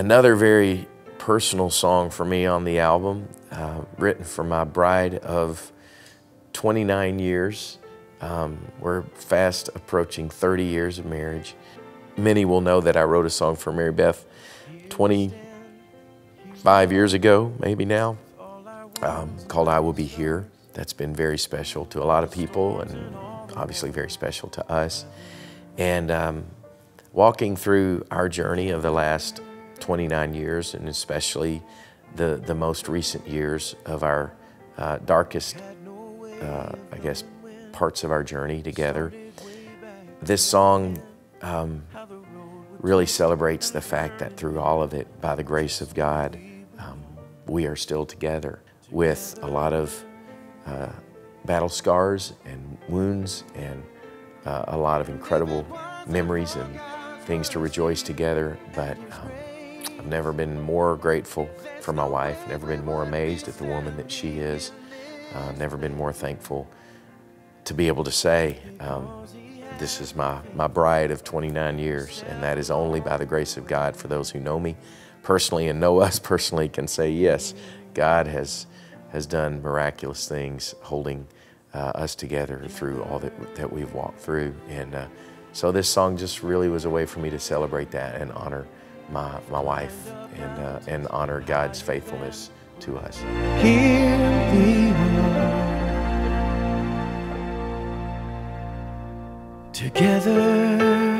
Another very personal song for me on the album, written for my bride of 29 years. We're fast approaching 30 years of marriage. Many will know that I wrote a song for Mary Beth 25 years ago, maybe now, called I Will Be Here. That's been very special to a lot of people and obviously very special to us. And walking through our journey of the last 29 years, and especially the most recent years of our darkest, I guess, parts of our journey together, this song really celebrates the fact that through all of it, by the grace of God, we are still together with a lot of battle scars and wounds and a lot of incredible memories and things to rejoice together. But I've never been more grateful for my wife, never been more amazed at the woman that she is, never been more thankful to be able to say, this is my bride of 29 years, and that is only by the grace of God. For those who know me personally and know us personally can say, yes, God has done miraculous things holding us together through all that we've walked through. And so this song just really was a way for me to celebrate that and honor my wife and honor God's faithfulness to us. Hear me, Lord. Together.